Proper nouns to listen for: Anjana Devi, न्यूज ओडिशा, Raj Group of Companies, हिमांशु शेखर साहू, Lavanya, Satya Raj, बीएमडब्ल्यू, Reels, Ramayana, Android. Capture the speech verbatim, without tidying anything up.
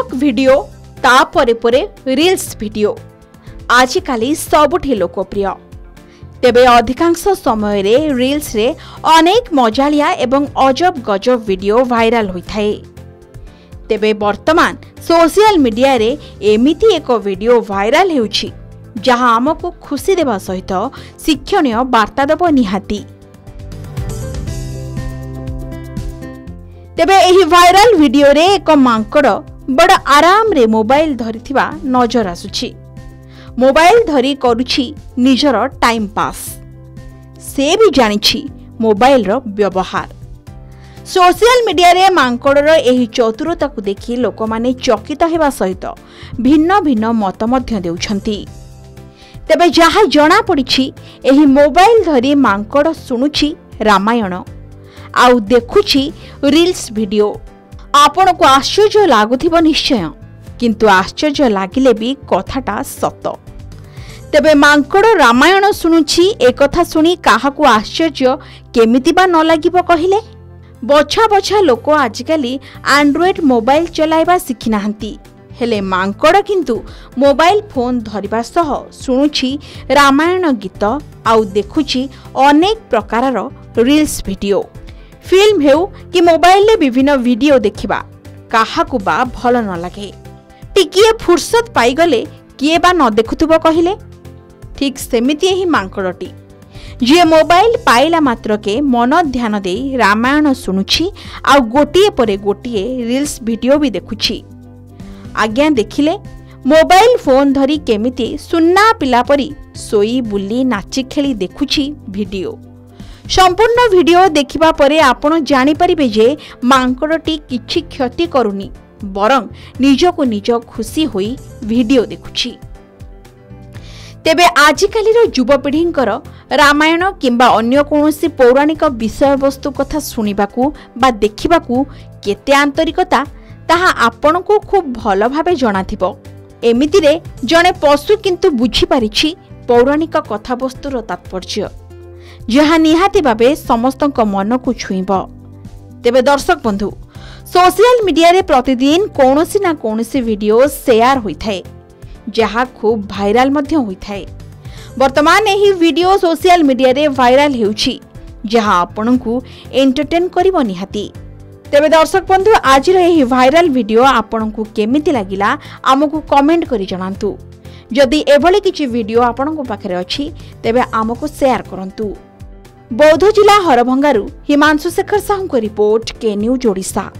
Short video तापरे परे reels video आजिकाली सबुठी लोकप्रिय। तेबे अधिकांश समय रे रील्स रे अनेक मजालिया एवं अजब गजब वीडियो वायरल होइथाए। तेबे वर्तमान सोशल मीडिया रे एमिति एक वीडियो वायरल हेउछि जहां हमको खुशी देवा सहित शिक्षणीय वार्ता देव निहाती। तेबे एही वायरल वीडियो रे एक मांकड़ बड़ा आराम रे मोबाइल धरी नजर आसुछि। मोबाइल धरी करुछि निजर टाइम पास। से भी जानिछि मोबाइल रो व्यवहार। सोशल मीडिया रे मांकड़र एही चतुरता को देखि लोक माने चकित हेबा सहित भिन्न भिन्न मत मध्य देउछंती। तेबे जहाँ जना पड़िछि एही मोबाइल धरी मांकड़ सुनुछि रामायण आउ देखुछि रील्स वीडियो। आपण को आश्चर्य लागुथिबो निश्चय, किंतु आश्चर्य लागिले भी कथाटा सत। तेबे मांकड़ रामायण शुणुछि एकथा शुणी काहाकू आश्चर्य केमिति बा न लागिबो कहिले। बछा बछा लोक आजिकाली एंड्रॉइड मोबाइल चलाइबा शिखि नाहंती, हेले मांकड़ किंतु मोबाइल फोन धरिबा सह शुणुछि रामायण गीत आउ देखुछि अनेक प्रकारर रील्स वीडियो। फिल्म हेउ कि मोबाइल रे विभिन्न वीडियो देखिबा काहाकू बा भल न लागे। टिकिए फुर्सत पाई गले किए बा न देखुथुबो कहिले। ठीक सेमिति एही मांकड़टी जे मोबाइल पाइला मात्र के मन ध्यान देई रामायण सुनुछि आउ गोटिए परे गोटिए रील्स वीडियो भी देखुछि। आज्ञा देखिले मोबाइल फोन धरी केमिति सुन्ना पिला परी सोई बुली नाची खेली देखुछि वीडियो। संपूर्ण वीडियो देखिबा परे आपण जानि परिबे जे मांकड़टी किछि क्षति करूनी, बरं निजो को निजो खुशी होई वीडियो देखुछि। तेबे आजिकालीर युवपीढ़ींकर रामायण किंबा अन्य कोनोसी पौराणिक विषय वस्तु कथा सुनिबाकू बा देखिबाकू केते आंतरिकता ताहा आपणकू खूब भल भाबे जणाथिबो। एमितिरे जणे पशु किंतु बुझी पारिछि पौराणिक कथा वस्तुर तात्पर्य, जहाँ निहाती भावे समस्त मन को छुईब। तेबे दर्शक बंधु, सोशल मीडिया रे प्रतिदिन कौनसी ना कौनसी वीडियो शेयर होइथाए जहाँ खूब भाइराल मध्य होइथाए। वर्तमान एही वीडियो सोशल मीडिया रे भाइराल हेउछि जहाँ आपनकू एंटरटेन करिवो निहाती। तेबे दर्शक बंधु, आजिर एही भाइराल वीडियो आपनकू केमिति लागिला आमकू कमेंट करि जणांतु। जदि एभली किछि वीडियो आपनकू पाखरे अछि तेबे आमकू शेयर करंतु। बौद्ध जिला हरभंगारू हिमांशु शेखर साहू को रिपोर्ट के न्यूज ओडिशा।